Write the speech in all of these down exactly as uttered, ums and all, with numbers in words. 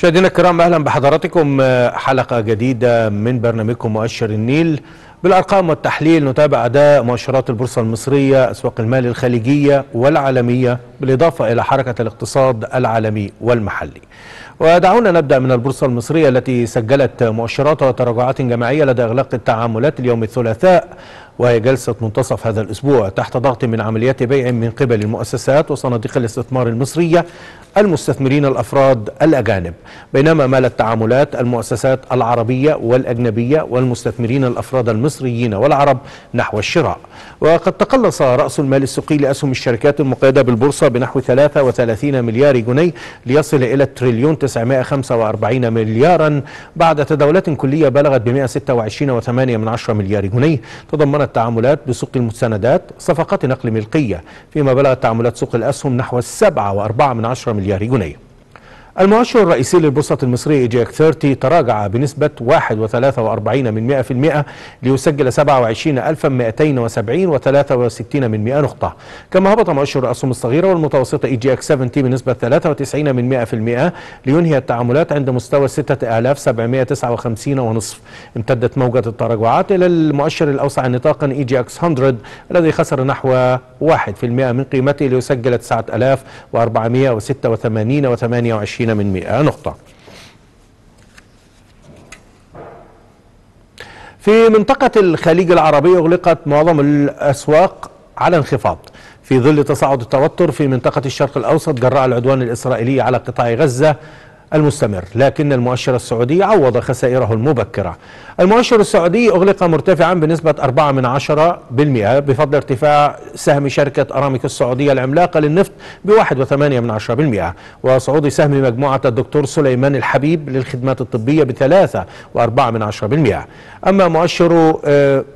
مشاهدينا الكرام، اهلا بحضراتكم حلقه جديده من برنامجكم مؤشر النيل بالارقام والتحليل. نتابع اداء مؤشرات البورصه المصريه، اسواق المال الخليجيه والعالميه، بالاضافه الى حركه الاقتصاد العالمي والمحلي. ودعونا نبدا من البورصه المصريه التي سجلت مؤشراتها تراجعات جماعيه لدى اغلاق التعاملات اليوم الثلاثاء، وهي جلسة منتصف هذا الأسبوع، تحت ضغط من عمليات بيع من قبل المؤسسات وصناديق الاستثمار المصرية، المستثمرين الأفراد الأجانب، بينما مالت تعاملات المؤسسات العربية والأجنبية والمستثمرين الأفراد المصريين والعرب نحو الشراء. وقد تقلص رأس المال السوقي لأسهم الشركات المقيدة بالبورصة بنحو ثلاثة وثلاثين مليار جنيه ليصل إلى تريليون تسعمائة وخمسة وأربعين مليارا، بعد تداولات كلية بلغت ب مائة وستة وعشرين فاصلة ثمانية من عشرة مليار جنيه. تضمنت التعاملات بسوق المستندات صفقات نقل ملكية، فيما بلغت تعاملات سوق الأسهم نحو سبعة وأربعة من عشرة مليار جنيه. المؤشر الرئيسي للبورصة المصرية إيجي إكس ثلاثين تراجع بنسبة واحد فاصلة ثلاثة وأربعين من مئة بالمئة ليسجل سبعة وعشرين ألف ومئتين وسبعين فاصلة ثلاثة وستين من مئة نقطة. كما هبط مؤشر الأسهم الصغيرة والمتوسطة إيجي إكس سبعين بنسبة ثلاثة وتسعين من مئة بالمئة لينهي التعاملات عند مستوى ستة آلاف وسبعمائة وتسعة وخمسين ونصف. امتدت موجة التراجعات إلى المؤشر الأوسع نطاقا إيجي إكس مئة الذي خسر نحو واحد بالمئة من قيمته ليسجل تسعة آلاف وأربعمائة وستة وثمانين فاصلة ثمانية وعشرين من مئة نقطة. في منطقة الخليج العربي أغلقت معظم الأسواق على انخفاض في ظل تصاعد التوتر في منطقة الشرق الأوسط جراء العدوان الإسرائيلي على قطاع غزة المستمر، لكن المؤشر السعودي عوض خسائره المبكرة. المؤشر السعودي أغلق مرتفعا بنسبة أربعة من عشرة بالمئة بفضل ارتفاع سهم شركة أرامكو السعودية العملاقة للنفط بواحد وثمانية من عشرة بالمئة، وصعود سهم مجموعة الدكتور سليمان الحبيب للخدمات الطبية بثلاثة وأربعة من عشرة بالمئة. أما مؤشر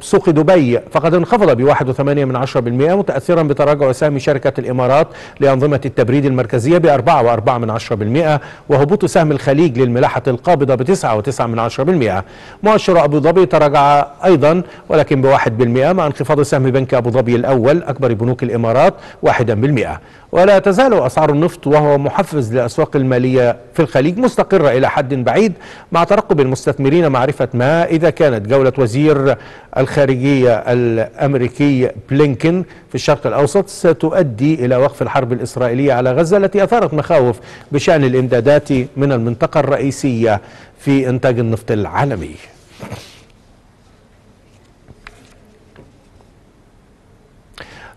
سوق دبي فقد انخفض بواحد وثمانية من عشرة بالمئة متأثرا بتراجع سهم شركة الإمارات لأنظمة التبريد المركزية بأربعة وأربعة من عشرة بالمئة، وهبوط سهم الخليج للملاحة القابضة بتسعة وتسعة من عشرة بالمئة. مؤشر أبو ظبي تراجع أيضا ولكن بواحد بالمئة مع انخفاض سهم بنك أبو ظبي الأول أكبر بنوك الإمارات واحدا بالمئة. ولا تزال أسعار النفط وهو محفز لأسواق المالية في الخليج مستقرة إلى حد بعيد، مع ترقب المستثمرين معرفة ما إذا كانت جولة وزير الخارجية الأمريكي بلينكن في الشرق الأوسط ستؤدي إلى وقف الحرب الإسرائيلية على غزة التي أثارت مخاوف بشأن الإمدادات من المنطقة الرئيسية في إنتاج النفط العالمي.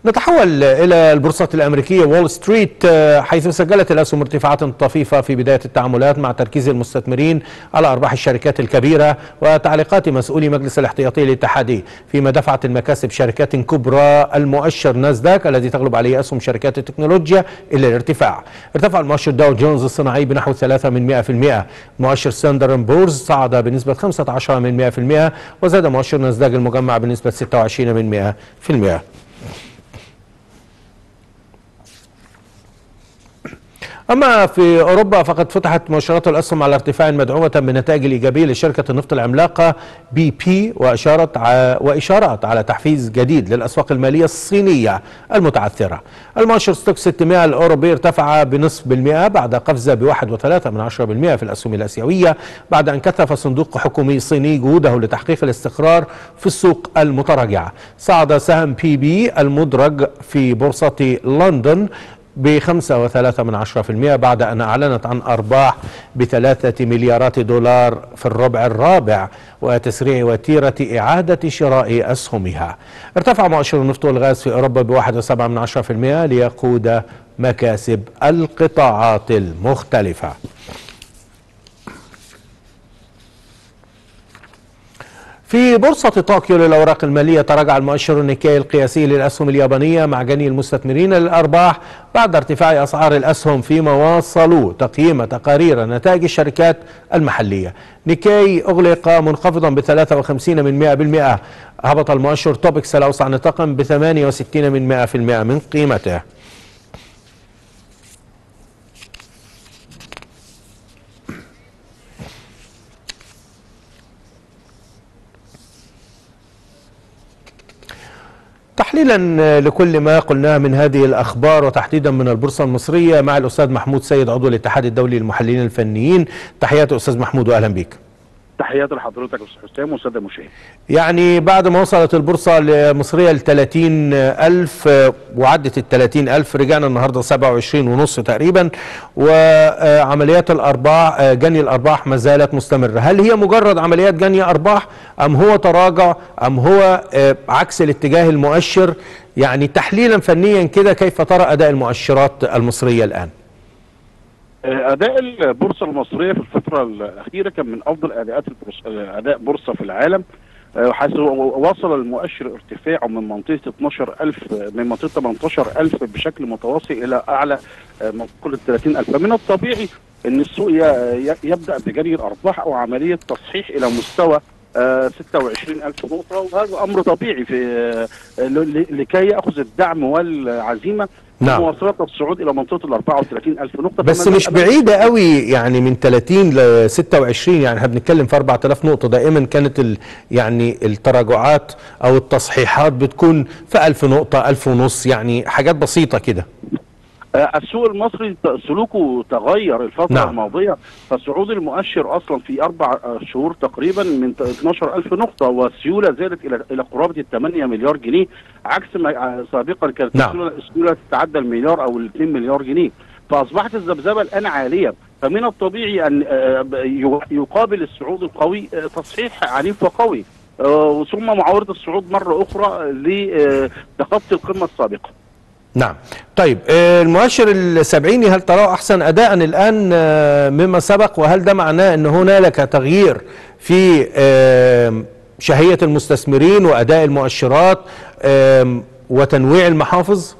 نتحول إلى البورصة الأمريكية وول ستريت، حيث سجلت الأسهم ارتفاعات طفيفة في بداية التعاملات مع تركيز المستثمرين على أرباح الشركات الكبيرة وتعليقات مسؤولي مجلس الاحتياطي الاتحادي، فيما دفعت المكاسب شركات كبرى المؤشر ناسداك الذي تغلب عليه أسهم شركات التكنولوجيا إلى الارتفاع. ارتفع المؤشر داو جونز الصناعي بنحو ثلاثة من مئة في المئة، مؤشر ساندر أند بورز صعد بنسبة خمسة عشر من مئة في المئة، وزاد مؤشر ناسداك المجمع بنسبة ستة وعشرين من مئة في المئة. أما في أوروبا فقد فتحت مؤشرات الأسهم على ارتفاع مدعومة بنتائج الإيجابية لشركة النفط العملاقة بي بي، وأشارت وإشارات على تحفيز جديد للأسواق المالية الصينية المتعثرة. المؤشر ستوكس ستمائة الأوروبي ارتفع بنصف بالمئة بعد قفزة بواحد وثلاثة من عشرة بالمئة في الأسهم الآسيوية، بعد أن كثف صندوق حكومي صيني جهوده لتحقيق الاستقرار في السوق المتراجعة. صعد سهم بي بي المدرج في بورصة لندن بخمسة وثلاثة من عشرة في المئة بعد أن أعلنت عن أرباح بثلاثة مليارات دولار في الربع الرابع وتسريع وتيرة إعادة شراء أسهمها. ارتفع مؤشر النفط والغاز في أوروبا بواحد وسبعة من عشرة في المئة ليقود مكاسب القطاعات المختلفة. في بورصة طوكيو للأوراق المالية تراجع المؤشر النيكاي القياسي للأسهم اليابانية مع جني المستثمرين للأرباح بعد ارتفاع أسعار الأسهم، فيما واصلوا تقييم تقارير نتائج الشركات المحلية. نيكاي أغلق منخفضا بثلاثة وخمسين من مئة بالمئة. هبط المؤشر توبكس الأوسع نطاقا بثمانية وستين من مئة في المئة من قيمته. تحليلا لكل ما قلناه من هذه الأخبار وتحديدا من البورصة المصرية مع الأستاذ محمود سيد عضو الاتحاد الدولي للمحللين الفنيين. تحياتي أستاذ محمود وأهلا بيك. تحياتي لحضرتك أستاذ حسام والسادة المشاهدين. يعني بعد ما وصلت البورصة المصرية ل ثلاثين ألف وعدت ال ثلاثين ألف رجعنا النهارده سبعة وعشرين ونص تقريبا، وعمليات الأرباح جني الأرباح ما زالت مستمرة. هل هي مجرد عمليات جني أرباح أم هو تراجع أم هو عكس الاتجاه المؤشر؟ يعني تحليلا فنيا كده كيف ترى أداء المؤشرات المصرية الآن؟ أداء البورصة المصرية في الفترة الأخيرة كان من أفضل أداءات أداء بورصة في العالم، حيث وصل المؤشر ارتفاعه من منطقة اتناشر ألف من منطقة تمنتاشر ألف بشكل متواصل إلى أعلى منطقة ثلاثين ألف. فمن الطبيعي أن السوق يبدأ بجري الأرباح أو عملية تصحيح إلى مستوى ستة وعشرين ألف نقطة، وهذا أمر طبيعي في لكي يأخذ الدعم والعزيمة. نعم. مواصلة الصعود إلى منطقة ال أربعة وثلاثين ألف نقطة، بس مش بعيدة قوي يعني من ثلاثين ل ستة وعشرين، يعني احنا بنتكلم في أربعة آلاف نقطة. دائما كانت ال يعني التراجعات أو التصحيحات بتكون في ألف نقطة ألف ونص، يعني حاجات بسيطة كده. السوق المصري سلوكه تغير الفترة نعم. الماضية، فصعود المؤشر أصلا في أربع شهور تقريبا من اتناشر ألف نقطة، والسيولة زادت إلى إلى قرابة ثمانية مليار جنيه، عكس ما سابقا كانت نعم. السيولة تتعدى المليار أو الاثنين مليار جنيه، فأصبحت الذبذبة الآن عالية. فمن الطبيعي أن يقابل الصعود القوي تصحيح عنيف وقوي، ثم معاورة الصعود مرة أخرى لتخطي القمة السابقة. نعم. طيب المؤشر السبعيني هل تراه أحسن أداء الآن مما سبق، وهل ده معناه أن هنالك تغيير في شهية المستثمرين وأداء المؤشرات وتنويع المحافظ؟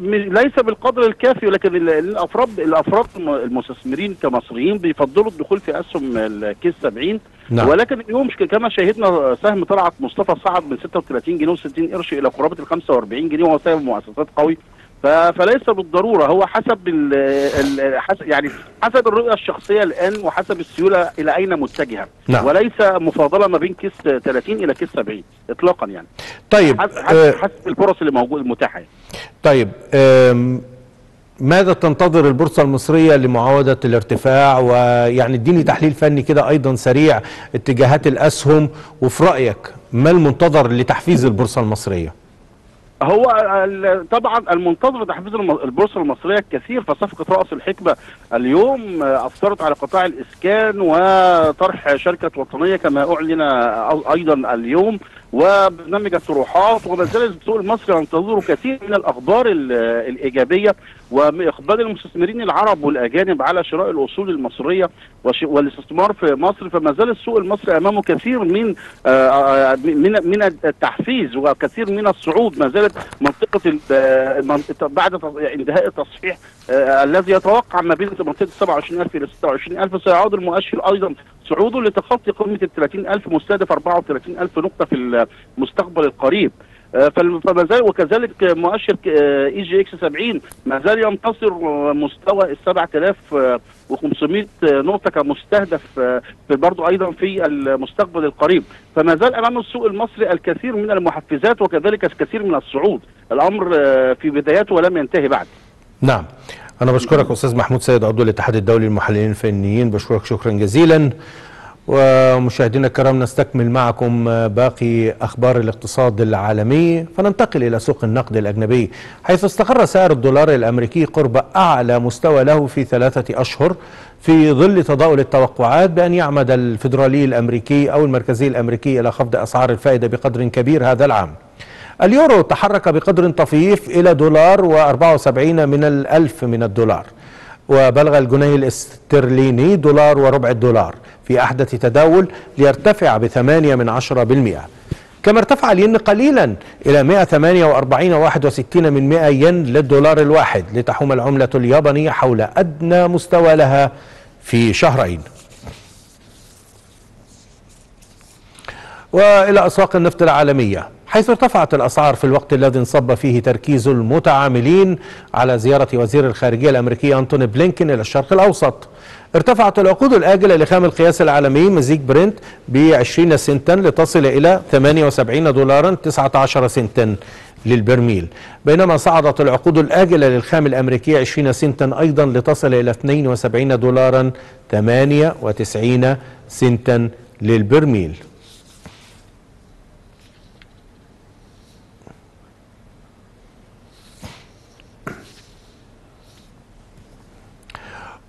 ليس بالقدر الكافي، ولكن الافراد الافراد المستثمرين كمصريين بيفضلوا الدخول في اسهم الكيس سبعين. نعم. ولكن اليوم كما شاهدنا سهم طلعت مصطفى صعد من ستة وثلاثين جنيه وستين قرش الى قرابه ال خمسة وأربعين جنيه، وهو سهم مؤسسات قوي، فليس بالضروره. هو حسب ال ال حسب يعني حسب الرؤيه الشخصيه الان وحسب السيوله الى اين متجهه. نعم. وليس مفاضله ما بين كيس ثلاثين الى كيس سبعين اطلاقا، يعني طيب حسب, أه حسب الفرص اللي موجوده المتاحه. طيب ماذا تنتظر البورصه المصريه لمعاوده الارتفاع؟ ويعني اديني تحليل فني كده ايضا سريع اتجاهات الاسهم، وفي رايك ما المنتظر لتحفيز البورصه المصريه؟ هو طبعا المنتظر تحفيز البورصه المصريه الكثير، فصفقه راس الحكمه اليوم اثرت على قطاع الاسكان وطرح شركه وطنيه كما اعلن ايضا اليوم، وبرنامج الطروحات، وما زال السوق المصري ينتظر كثير من الاخبار الايجابيه واقبال المستثمرين العرب والاجانب على شراء الاصول المصريه والاستثمار في مصر. فما زال السوق المصري امامه كثير من من من التحفيز وكثير من الصعود. ما زالت منطقه بعد انتهاء التصحيح الذي يتوقع ما بين منطقه سبعة وعشرين ألف الى ستة وعشرين ألف، سيعود المؤشر ايضا صعوده لتخطي قمه ال ثلاثين ألف مستهدف أربعة وثلاثين ألف نقطه في المستقبل القريب. فما زال وكذلك مؤشر إيجي إكس سبعين ما زال ينتصر مستوى ال سبعة آلاف وخمسمائة نقطة كمستهدف برضه أيضا في المستقبل القريب. فما زال أمام السوق المصري الكثير من المحفزات وكذلك الكثير من الصعود، الأمر في بداياته ولم ينتهي بعد. نعم. أنا بشكرك أستاذ محمود سيد عضو الاتحاد الدولي للمحللين الفنيين، بشكرك شكرا جزيلا. ومشاهدينا الكرام نستكمل معكم باقي أخبار الاقتصاد العالمي، فننتقل إلى سوق النقد الأجنبي، حيث استقر سعر الدولار الأمريكي قرب أعلى مستوى له في ثلاثة أشهر في ظل تضاؤل التوقعات بأن يعمد الفيدرالي الأمريكي أو المركزي الأمريكي إلى خفض أسعار الفائدة بقدر كبير هذا العام. اليورو تحرك بقدر طفيف إلى دولار وأربعة وسبعين من الألف من الدولار، وبلغ الجنيه الاسترليني دولار وربع الدولار في أحدث تداول ليرتفع بثمانية من عشرة بالمئة، كما ارتفع الين قليلا إلى مائة ثمانية وأربعين واحد وستين من مائة ين للدولار الواحد، لتحوم العملة اليابانية حول أدنى مستوى لها في شهرين. وإلى أسواق النفط العالمية، حيث ارتفعت الأسعار في الوقت الذي انصب فيه تركيز المتعاملين على زيارة وزير الخارجية الأمريكي أنتوني بلينكن إلى الشرق الأوسط. ارتفعت العقود الآجلة لخام القياس العالمي مزيج برنت ب عشرين سنتا لتصل إلى ثمانية وسبعين دولارا تسعة عشر سنتا للبرميل، بينما صعدت العقود الآجلة للخام الأمريكي عشرين سنتا أيضا لتصل إلى اثنين وسبعين دولارا ثمانية وتسعين سنتا للبرميل.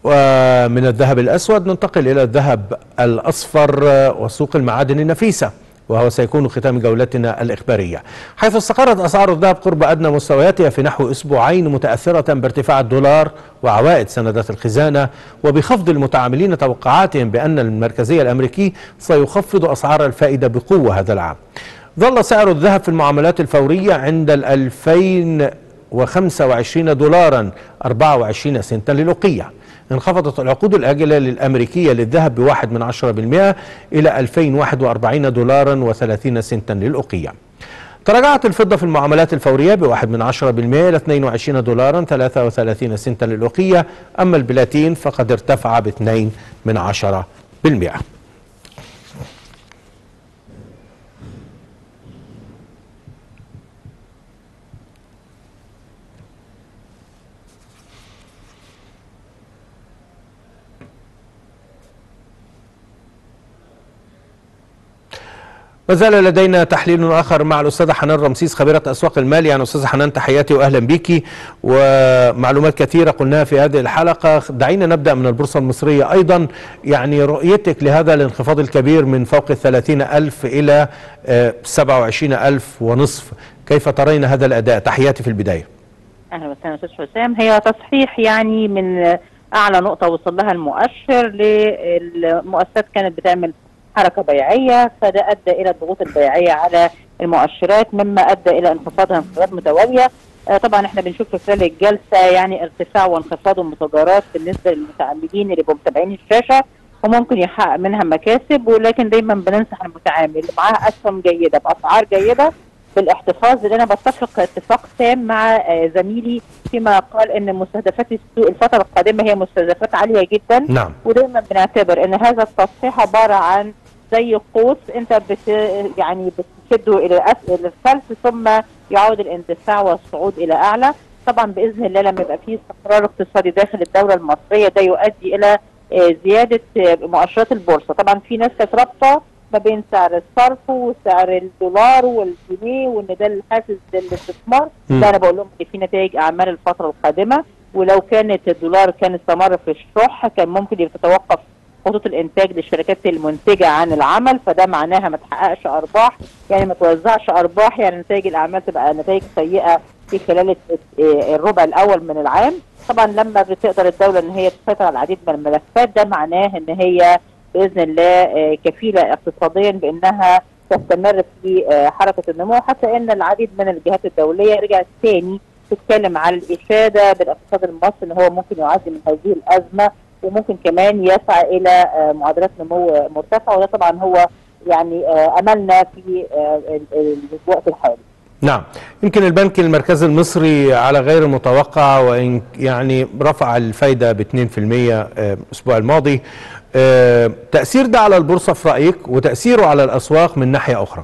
ومن الذهب الأسود ننتقل إلى الذهب الأصفر وسوق المعادن النفيسة، وهو سيكون ختام جولتنا الإخبارية، حيث استقرت أسعار الذهب قرب أدنى مستوياتها في نحو أسبوعين متأثرة بارتفاع الدولار وعوائد سندات الخزانة، وبخفض المتعاملين توقعاتهم بأن المركزية الأمريكي سيخفض أسعار الفائدة بقوة هذا العام. ظل سعر الذهب في المعاملات الفورية عند الألفين وخمسة وعشرين دولارا أربعة وعشرين سنتا للأوقية. انخفضت العقود الآجلة للأمريكية للذهب بواحد من عشرة بالمئة إلى ألفين وواحد وأربعين دولارا وثلاثين سنتا للأوقية. تراجعت الفضة في المعاملات الفورية بواحد من عشرة بالمئة إلى اثنين وعشرين دولارا ثلاثة وثلاثين سنتا للأوقية، أما البلاتين فقد ارتفع باثنين من عشرة بالمئة. وزال لدينا تحليل آخر مع الأستاذة حنان رمسيس خبيرة أسواق المال. يعني أستاذة حنان تحياتي وأهلا بيكي، ومعلومات كثيرة قلناها في هذه الحلقة. دعينا نبدأ من البورصة المصرية أيضا، يعني رؤيتك لهذا الانخفاض الكبير من فوق الثلاثين ألف إلى سبعة وعشرين ألف ونصف، كيف ترين هذا الأداء؟ تحياتي في البداية. أهلا وسهلا أستاذ حسام. هي تصحيح يعني من أعلى نقطة وصل لها المؤشر، للمؤسسات كانت بتعمل حركة بيعية، فده أدى إلى الضغوط البيعية على المؤشرات مما أدى إلى انخفاضها انخفاضات متوالية. آه طبعا احنا بنشوف خلال الجلسة يعني ارتفاع وانخفاض المتجرات بالنسبة للمتعاملين اللي متابعين الشاشة، وممكن يحقق منها مكاسب، ولكن دايما بننصح المتعامل معاه أسهم جيدة بأسعار جيدة بالاحتفاظ. لأن أنا بتفق اتفاق تام مع آه زميلي فيما قال ان مستهدفات السوق الفتره القادمه هي مستهدفات عاليه جدا. نعم. ودايما بنعتبر ان هذا التصحيح عباره عن زي قوس انت بت يعني بتشده الى السلس ثم يعود الاندفاع والصعود الى اعلى. طبعا باذن الله لما يبقى فيه استقرار اقتصادي داخل الدوله المصريه ده يؤدي الى زياده مؤشرات البورصه. طبعا في ناس كانت رابطه ما بين سعر الصرف وسعر الدولار والجنيه وان ده الحافز للاستثمار، ده انا بقول لهم ان في نتائج اعمال الفتره القادمه، ولو كانت الدولار كان استمر في الشح كان ممكن تتوقف خطوط الانتاج للشركات المنتجه عن العمل، فده معناها ما تحققش ارباح، يعني ما توزعش ارباح، يعني نتائج الاعمال تبقى نتائج سيئه في خلال الربع الاول من العام. طبعا لما بتقدر الدوله ان هي تسيطر على العديد من الملفات ده معناه ان هي باذن الله كفيله اقتصاديا بانها تستمر في حركه النمو، حتى ان العديد من الجهات الدوليه رجعت ثاني تتكلم على الافاده بالاقتصاد المصري ان هو ممكن يعدي من هذه الازمه وممكن كمان يسعى الى معدلات نمو مرتفعه، وده طبعا هو يعني املنا في الوقت الحالي. نعم، يمكن البنك المركزي المصري على غير المتوقع وان يعني رفع الفايده ب اثنين بالمئة الاسبوع الماضي. أه، تأثير ده على البورصة في رأيك وتأثيره على الأسواق من ناحية أخرى؟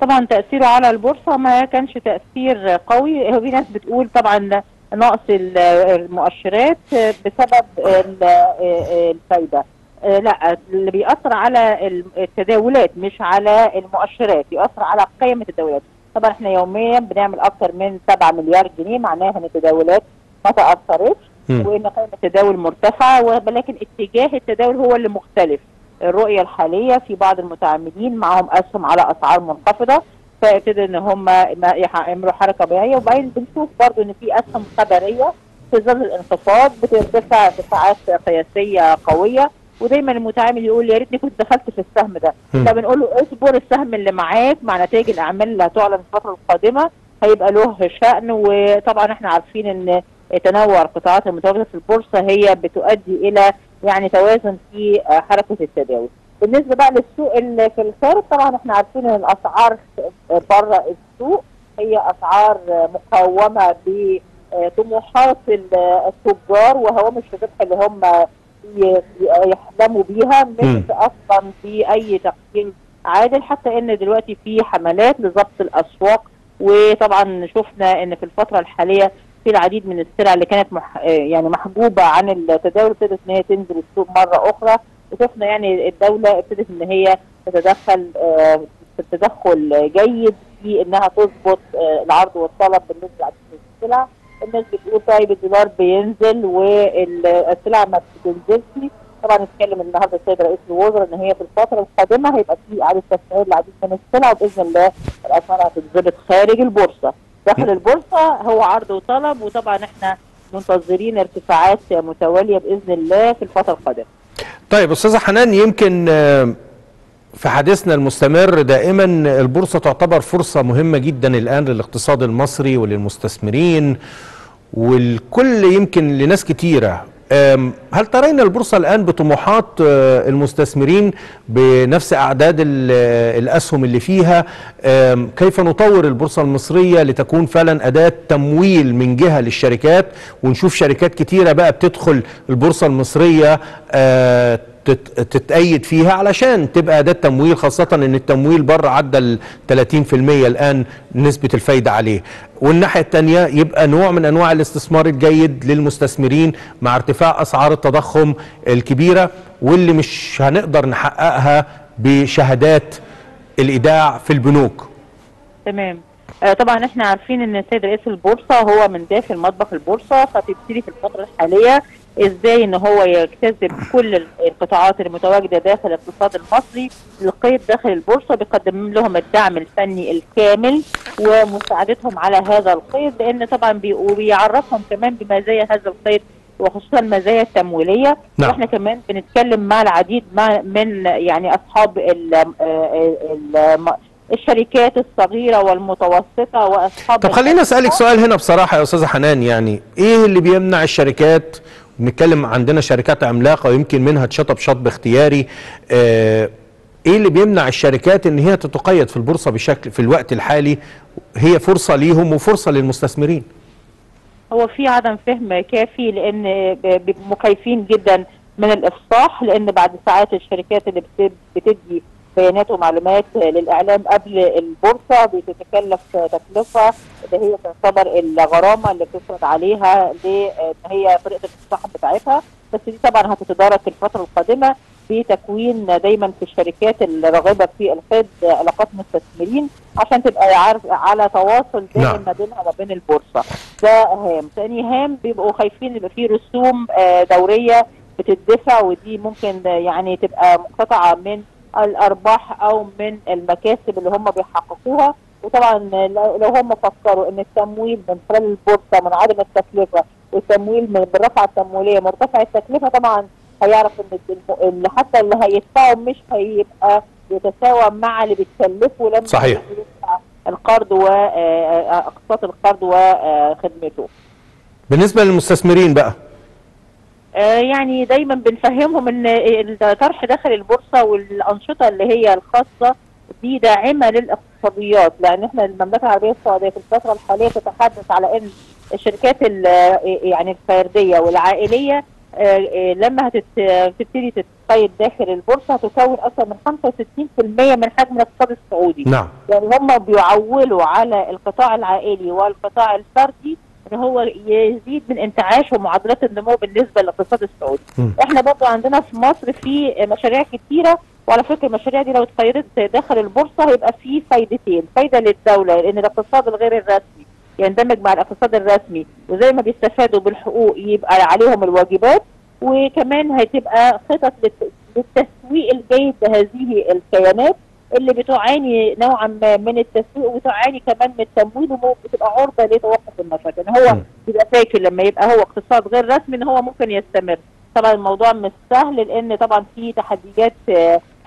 طبعا تأثيره على البورصة ما كانش تأثير قوي. هو في ناس بتقول طبعا نقص المؤشرات بسبب الفايدة، لا، اللي بيأثر على التداولات مش على المؤشرات، يأثر على قيمة التداولات. طبعا احنا يوميا بنعمل أكثر من سبعة مليار جنيه، معناها أن التداولات ما تأثرتش وان قيمه التداول مرتفعه، ولكن اتجاه التداول هو اللي مختلف. الرؤيه الحاليه في بعض المتعاملين معهم اسهم على اسعار منخفضه فابتدوا ان هم يعملوا حركه بيعيه، وبعدين بنشوف برضه ان في اسهم خبريه في ظل الانخفاض بترتفع ارتفاعات قياسيه قويه، ودايما المتعامل يقول يا ريتني كنت دخلت في السهم ده، فبنقول له اصبر، السهم اللي معاك مع نتائج الاعمال اللي هتعلن الفتره القادمه هيبقى له شأن. وطبعا احنا عارفين ان تنوع القطاعات المتواجده في البورصه هي بتؤدي الى يعني توازن في حركه التداول. بالنسبه بقى للسوق اللي في الخارج، طبعا احنا عارفين ان الاسعار بره السوق هي اسعار مقومه بطموحات التجار وهوامش الربح اللي هم يحلموا بيها، مش اصلا في اي تقييم عادل، حتى ان دلوقتي في حملات لضبط الاسواق. وطبعا شفنا ان في الفتره الحاليه في العديد من السلع اللي كانت مح... يعني محجوبه عن التداول ابتدت ان هي تنزل السوق مره اخرى، وشفنا يعني الدوله ابتدت ان هي تتدخل آه تدخل جيد في انها تظبط آه العرض والطلب بالنسبه لعديد من السلع. الناس بتقول طيب الدولار بينزل والسلع ما بتنزلش. طبعا اتكلم النهارده السيد رئيس الوزراء ان هي في الفتره القادمه هيبقى في اعاده تسعير لعديد من السلع، وباذن الله الاسعار هتتظبط خارج البورصه. داخل البورصه هو عرض وطلب، وطبعا احنا منتظرين ارتفاعات متواليه باذن الله في الفتره القادمه. طيب استاذه حنان، يمكن في حديثنا المستمر دائما البورصه تعتبر فرصه مهمه جدا الان للاقتصاد المصري وللمستثمرين والكل، يمكن لناس كتيره. هل ترين البورصه الان بطموحات المستثمرين بنفس اعداد الاسهم اللي فيها؟ كيف نطور البورصه المصريه لتكون فعلا اداه تمويل من جهه للشركات، ونشوف شركات كتيره بقى بتدخل البورصه المصريه تتأيد فيها علشان تبقى اداه تمويل، خاصه ان التمويل بره عدى ال ثلاثين بالمئة الان نسبه الفايده عليه، والناحيه الثانيه يبقى نوع من انواع الاستثمار الجيد للمستثمرين مع ارتفاع اسعار التضخم الكبيره واللي مش هنقدر نحققها بشهادات الايداع في البنوك. تمام. آه طبعا احنا عارفين ان السيد رئيس البورصه هو من داخل مطبخ البورصه، فبيبتدي في الفتره الحاليه ازاي ان هو يجتذب كل القطاعات المتواجده داخل الاقتصاد المصري للقيد داخل البورصه، بيقدم لهم الدعم الفني الكامل ومساعدتهم على هذا القيد، لان طبعا بيعرفهم كمان بمزايا هذا القيد وخصوصا المزايا التمويليه. نعم. واحنا كمان بنتكلم مع العديد من يعني اصحاب ال ال ال الشركات الصغيره والمتوسطه واصحاب. طب خلينا اسالك سؤال هنا بصراحه يا استاذه حنان، يعني ايه اللي بيمنع الشركات، بنتكلم عندنا شركات عملاقه ويمكن منها تشطب شطب اختياري، آه ايه اللي بيمنع الشركات ان هي تتقيد في البورصه بشكل في الوقت الحالي؟ هي فرصه ليهم وفرصه للمستثمرين. هو في عدم فهم كافي، لان بيبقوا مخيفين جدا من الافصاح، لان بعد ساعات الشركات اللي بتدي بيانات ومعلومات للاعلام قبل البورصه بتتكلف تكلفه اللي هي تعتبر الغرامه اللي بتفرض عليها لان هي طريقه التصحيح بتاعتها، بس دي طبعا هتتدارك في الفتره القادمه بتكوين دايما في الشركات الراغبه في الخوض علاقات مستثمرين عشان تبقى عارف على تواصل دائم ما بينها وبين البورصه. ده هام. ثاني هام بيبقوا خايفين يبقى في رسوم دوريه بتدفع، ودي ممكن يعني تبقى مقتطعه من الارباح او من المكاسب اللي هم بيحققوها، وطبعا لو هم فكروا ان التمويل من خلال البورصه من عدم التكلفه والتمويل من بالرفعه التمويليه مرتفع التكلفه، طبعا هيعرف ان حتى اللي هيدفعه مش هيبقى يتساوى مع اللي بيتكلفه لما صحيح يدفع القرض واقساط القرض وخدمته. بالنسبه للمستثمرين بقى يعني دايما بنفهمهم ان الطرح داخل البورصه والانشطه اللي هي الخاصه دي داعمه للاقتصاديات، لان احنا المملكه العربيه السعوديه في الفتره الحاليه تتحدث على ان الشركات يعني الفرديه والعائليه لما هتبتدي تتقيد داخل البورصه هتكون اكثر من خمسة وستين بالمئة من حجم الاقتصاد السعودي. نعم. يعني هم بيعولوا على القطاع العائلي والقطاع الفردي ان هو يزيد من انتعاش ومعدلات النمو بالنسبه للاقتصاد السعودي. م. احنا برضه عندنا في مصر في مشاريع كتيره، وعلى فكره المشاريع دي لو اتقيدت داخل البورصه هيبقى في فايدتين، فايده للدوله لان الاقتصاد الغير الرسمي يندمج مع الاقتصاد الرسمي، وزي ما بيستفادوا بالحقوق يبقى عليهم الواجبات، وكمان هتبقى خطط للتسويق الجيد لهذه الكيانات اللي بتعاني نوعا ما من التسويق وبتعاني كمان من التمويل وبتبقى عرضه لتوقف النشاط. يعني هو بيبقى فاكر لما يبقى هو اقتصاد غير رسمي ان هو ممكن يستمر. طبعا الموضوع مش سهل لان طبعا في تحديات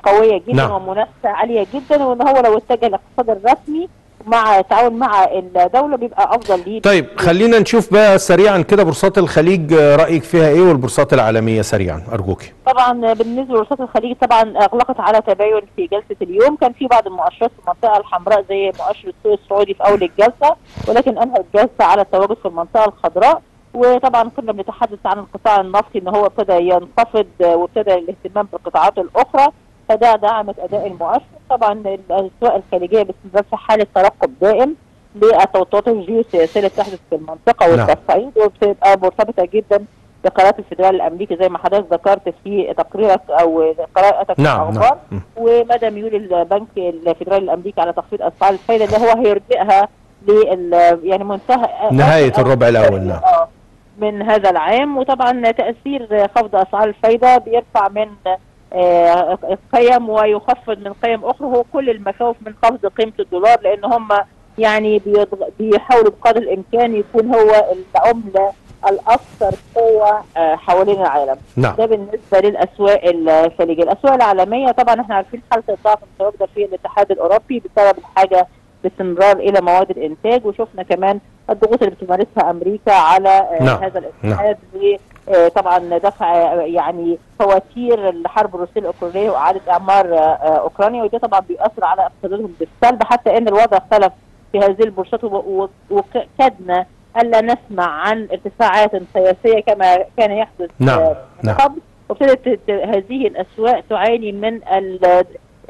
قويه جدا. نعم. ومنافسه عاليه جدا، وان هو لو اتجه للاقتصاد الرسمي مع تعاون مع الدوله بيبقى افضل ليه. طيب خلينا نشوف بقى سريعا كده بورصات الخليج رايك فيها ايه والبورصات العالميه سريعا ارجوكي. طبعا بالنسبه لبورصات الخليج طبعا اغلقت على تباين في جلسه اليوم، كان في بعض المؤشرات في المنطقه الحمراء زي مؤشر السوق السعودي في اول الجلسه، ولكن انهى الجلسه على التواجد في المنطقه الخضراء. وطبعا كنا بنتحدث عن القطاع النفطي ان هو ابتدى ينخفض وابتدى الاهتمام بالقطاعات الاخرى، فده دعمت اداء المؤشر. طبعا الاسواق الخليجيه باستمرار في حاله ترقب دائم للتوترات الجيوسياسيه اللي بتحدث في المنطقه والتصعيد، وبتبقى مرتبطه جدا بقرارات الفدرالي الامريكي زي ما حضرتك ذكرت في تقريرك او قراءتك للاخبار، ومدى ميول البنك الفدرالي الامريكي على تخفيض اسعار الفائده اللي هو هيرجئها لل يعني منتهى نهايه الربع الاول نعم من هذا العام. وطبعا تاثير خفض اسعار الفائده بيرفع من قيم ويخفض من قيم اخرى، هو كل المخاوف من خفض قيمه الدولار، لان هم يعني بيحاولوا بقدر الامكان يكون هو العمله الاكثر قوه حوالين العالم. نعم. ده بالنسبه للاسواق الخليجيه. الاسواق العالميه طبعا احنا عارفين حاله الضعف المتواجده في الاتحاد الاوروبي بسبب الحاجه باستمرار الى مواد الانتاج، وشفنا كمان الضغوط اللي بتمارسها امريكا على نعم. هذا الاتحاد نعم. طبعا دفع يعني فواتير الحرب الروسيه الاوكرانيه واعاده اعمار اوكرانيا، وده طبعا بيأثر على اقتصادهم بالسلب، حتى ان الوضع اختلف في هذه البورصات وكدنا الا نسمع عن ارتفاعات سياسيه كما كان يحدث نعم من قبل، وابتدت هذه الاسواق تعاني من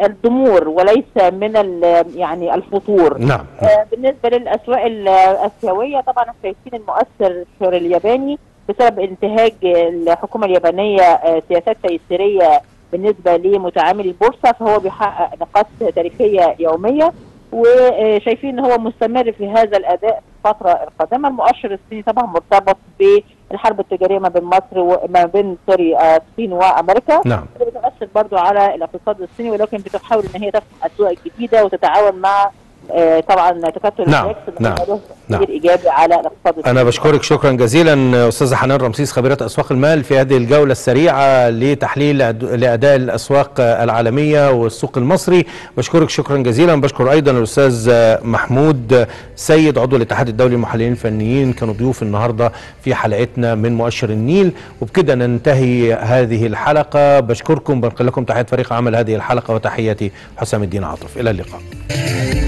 الدمور وليس من يعني الفطور. نعم. بالنسبه للاسواق الاسيويه طبعا شايفين المؤثر الياباني بسبب انتهاج الحكومه اليابانيه سياسات تيسيريه بالنسبه لمتعاملي البورصه، فهو بيحقق نقاط تاريخيه يوميه، وشايفين ان هو مستمر في هذا الاداء في الفتره القادمه. المؤشر الصيني طبعا مرتبط بالحرب التجاريه ما بين مصر وما بين سوري الصين وامريكا. نعم. بتاثر برضه على الاقتصاد الصيني، ولكن بتحاول ان هي تفتح اسواق جديده وتتعاون مع طبعا تكتل الاكس نعم نعم ايجابي على الاقتصاد. انا بشكرك شكرا جزيلا استاذه حنان رمسيس خبيره اسواق المال في هذه الجوله السريعه لتحليل لاداء الاسواق العالميه والسوق المصري. بشكرك شكرا جزيلا. بشكر ايضا الاستاذ محمود سيد عضو الاتحاد الدولي للمحللين الفنيين، كانوا ضيوف النهارده في حلقتنا من مؤشر النيل. وبكده ننتهي هذه الحلقه، بشكركم، بنقل لكم تحيات فريق عمل هذه الحلقه وتحياتي حسام الدين عاطف، الى اللقاء.